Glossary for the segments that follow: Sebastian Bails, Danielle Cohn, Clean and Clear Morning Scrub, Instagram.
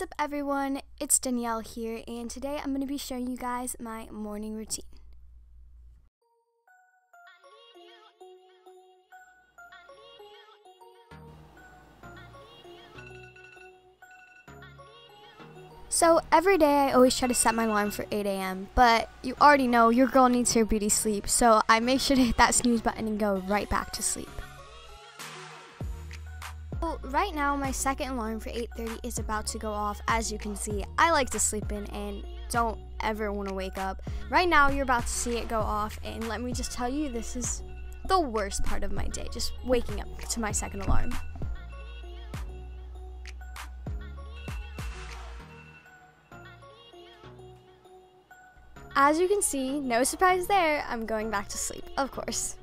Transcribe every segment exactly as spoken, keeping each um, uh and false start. What's up everyone, it's Danielle here, and today I'm going to be showing you guys my morning routine. So every day I always try to set my alarm for eight A M, but you already know your girl needs her beauty sleep, so I make sure to hit that snooze button and go right back to sleep. Well, right now my second alarm for eight thirty is about to go off. As you can see, I like to sleep in and don't ever want to wake up. Right now you're about to see it go off, and let me just tell you, this is the worst part of my day, just waking up to my second alarm. As you can see, no surprise there, I'm going back to sleep, of course.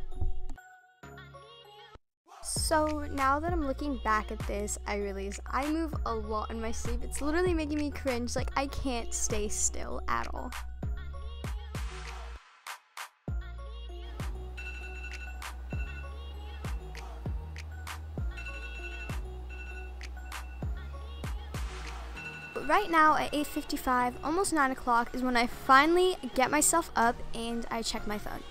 So now that I'm looking back at this, I realize I move a lot in my sleep. It's literally making me cringe, like I can't stay still at all. Right now at eight fifty-five, almost nine o'clock, is when I finally get myself up and I check my phone.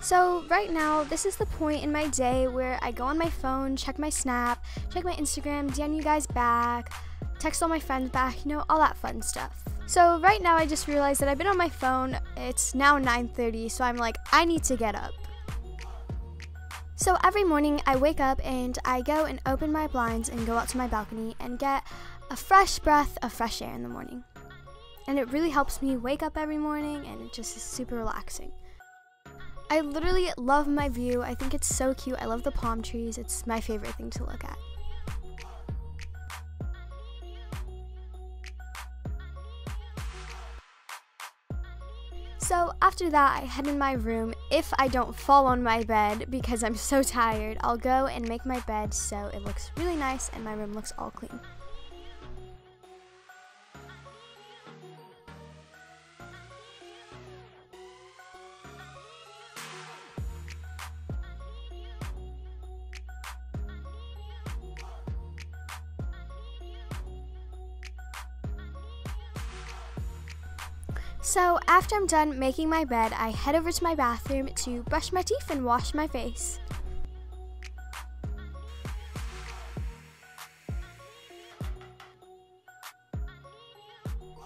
So right now, this is the point in my day where I go on my phone, check my Snap, check my Instagram, D M you guys back, text all my friends back, you know, all that fun stuff. So right now I just realized that I've been on my phone. It's now nine thirty, so I'm like, I need to get up. So every morning I wake up and I go and open my blinds and go out to my balcony and get a fresh breath of fresh air in the morning. And it really helps me wake up every morning, and it just is super relaxing. I literally love my view. I think it's so cute. I love the palm trees. It's my favorite thing to look at. So after that, I head in my room. If I don't fall on my bed because I'm so tired, I'll go and make my bed so it looks really nice and my room looks all clean. So after I'm done making my bed, I head over to my bathroom to brush my teeth and wash my face.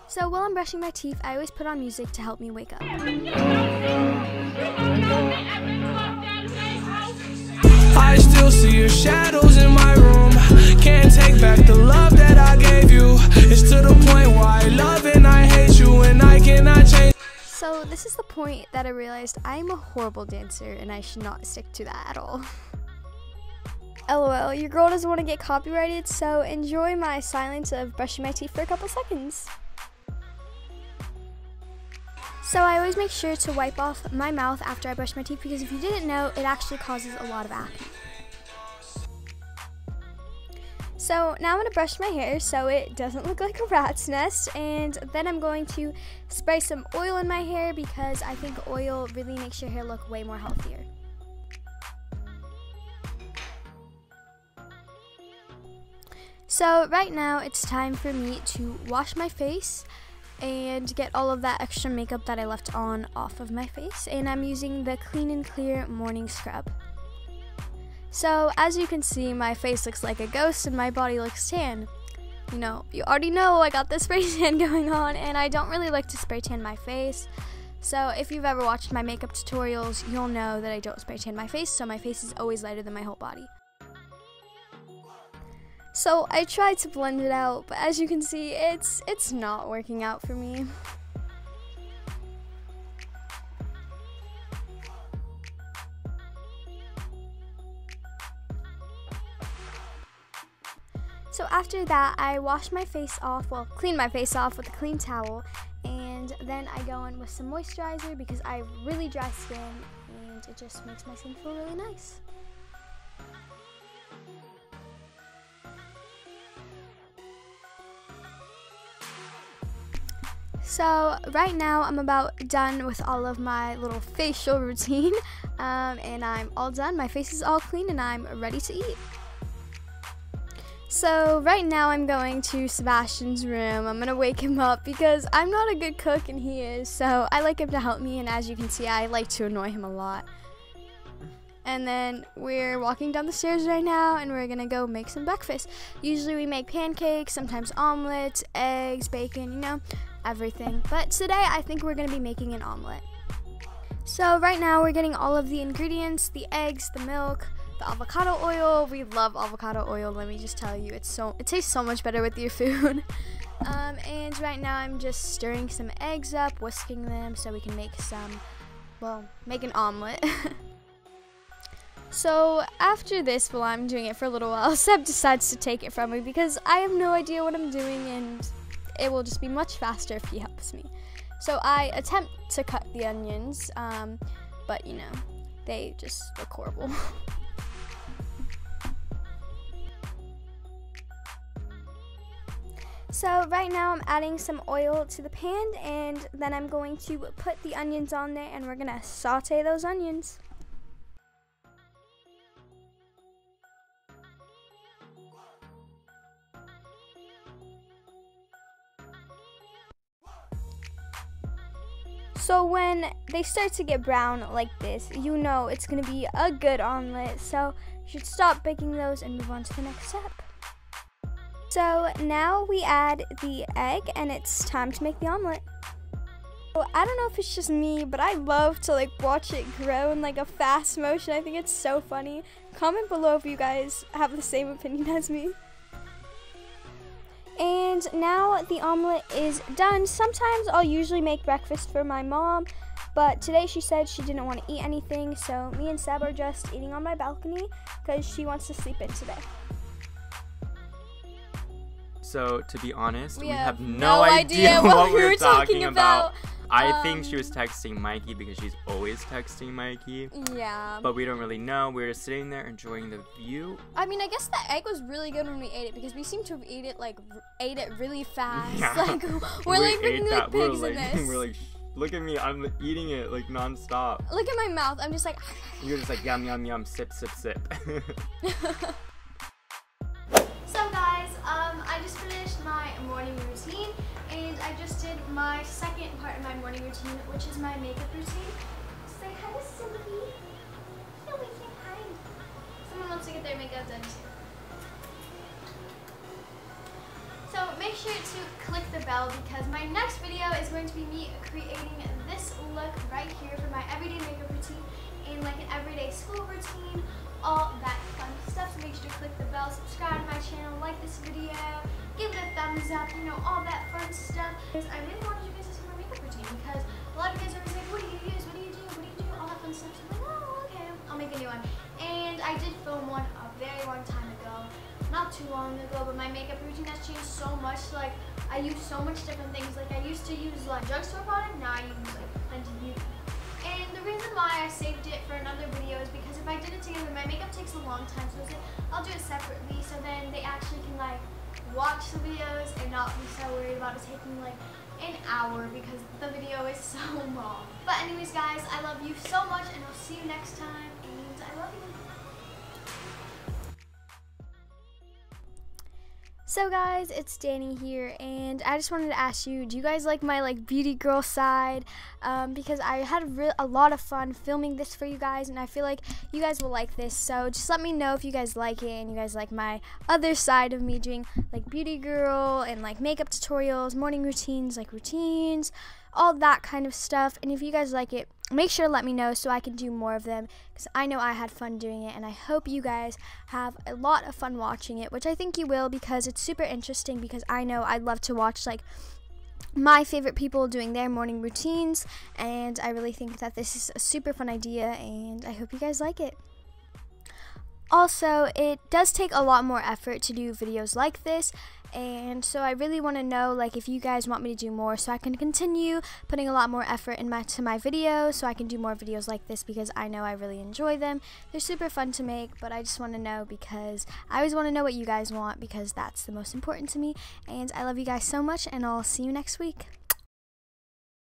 So while I'm brushing my teeth, I always put on music to help me wake up. I still see your shadows in my room. Can't take back the love that I gave you. It's to the point where I love and I hate you, and I cannot change. So this is the point that I realized I'm a horrible dancer and I should not stick to that at all. LOL, your girl doesn't want to get copyrighted, so enjoy my silence of brushing my teeth for a couple seconds. So I always make sure to wipe off my mouth after I brush my teeth, because if you didn't know, it actually causes a lot of acne. So now I'm going to brush my hair so it doesn't look like a rat's nest, and then I'm going to spray some oil in my hair because I think oil really makes your hair look way more healthier. So right now it's time for me to wash my face and get all of that extra makeup that I left on off of my face, and I'm using the Clean and Clear Morning Scrub. So as you can see, my face looks like a ghost and my body looks tan. You know, you already know I got the spray tan going on, and I don't really like to spray tan my face. So if you've ever watched my makeup tutorials, you'll know that I don't spray tan my face, so my face is always lighter than my whole body. So I tried to blend it out, but as you can see, it's it's not working out for me. So after that, I wash my face off, well, clean my face off with a clean towel, and then I go in with some moisturizer because I have really dry skin and it just makes my skin feel really nice. So right now I'm about done with all of my little facial routine, um, and I'm all done. My face is all clean and I'm ready to eat. So right now I'm going to Sebastian's room. I'm gonna wake him up because I'm not a good cook and he is, so I like him to help me, and as you can see, I like to annoy him a lot. And then we're walking down the stairs right now, and we're gonna go make some breakfast. Usually we make pancakes, sometimes omelets, eggs, bacon, you know, everything. But today I think we're gonna be making an omelet. So right now we're getting all of the ingredients, the eggs, the milk, the avocado oil. We love avocado oil, let me just tell you. It's so, it tastes so much better with your food. um, and right now I'm just stirring some eggs up, whisking them so we can make some, well, make an omelet. So after this, while I'm doing it for a little while, Seb decides to take it from me because I have no idea what I'm doing, and it will just be much faster if he helps me. So I attempt to cut the onions, um, but you know, they just look horrible. So right now I'm adding some oil to the pan, and then I'm going to put the onions on there, and we're gonna saute those onions. So when they start to get brown like this, you know it's gonna be a good omelet, so you should stop baking those and move on to the next step. So now we add the egg, and it's time to make the omelet. So I don't know if it's just me, but I love to like watch it grow in like a fast motion. I think it's so funny. Comment below if you guys have the same opinion as me. And now the omelet is done. Sometimes I'll usually make breakfast for my mom, but today she said she didn't want to eat anything, so me and Seb are just eating on my balcony because she wants to sleep in today. So to be honest, we, we have, have no, no idea, idea what, what we were talking, talking about. about. I um, think she was texting Mikey because she's always texting Mikey. Yeah. But we don't really know. We were just sitting there enjoying the view. I mean, I guess the egg was really good when we ate it because we seem to have ate it like ate it really fast. Yeah. Like we're we like freaking like pigs we're in like, this. We're like, look at me, I'm eating it like nonstop. Look at my mouth. I'm just like. You're just like yum yum yum, sip sip sip. So guys, um, I just finished my morning routine. And I just did my second part of my morning routine, which is my makeup routine. Say hi to Sylvie. No, we can't hide. Someone wants to get their makeup done too. So make sure to click the bell because my next video is going to be me creating this look right here for my everyday makeup routine and like an everyday school routine, all that fun stuff. So make sure to click the bell, subscribe to my channel, like this video, give it a thumbs up, you know, all that fun stuff. Because I really wanted you guys to see my makeup routine because a lot of you guys are always like, what do you use? What do you do? What do you do? All that fun stuff. So I'm like, oh, okay, I'll make a new one. And I did film one a very long time ago, not too long ago, but my makeup routine has changed so much. Like, I use so much different things. Like, I used to use like drugstore product, now I use like plenty of beauty. And the reason why I saved it for another video is because if I did it together, my makeup takes a long time. So I was like, I'll do it separately so then they actually can like watch the videos and not be so worried about it taking like an hour because the video is so long. But anyways guys, I love you so much and I'll see you next time, and I love you. So guys, it's Danny here, and I just wanted to ask you, do you guys like my like beauty girl side? Um, because I had re a lot of fun filming this for you guys, and I feel like you guys will like this. So just let me know if you guys like it, and you guys like my other side of me doing like beauty girl and like makeup tutorials, morning routines, like routines, all that kind of stuff. And if you guys like it, make sure to let me know so I can do more of them, because I know I had fun doing it, and I hope you guys have a lot of fun watching it, which I think you will because it's super interesting, because I know I'd love to watch like my favorite people doing their morning routines, and I really think that this is a super fun idea, and I hope you guys like it. Also, it does take a lot more effort to do videos like this, and so I really want to know like if you guys want me to do more so I can continue putting a lot more effort in my to my videos so I can do more videos like this, because I know I really enjoy them. They're super fun to make, but I just want to know because I always want to know what you guys want, because that's the most important to me. And I love you guys so much, and I'll see you next week.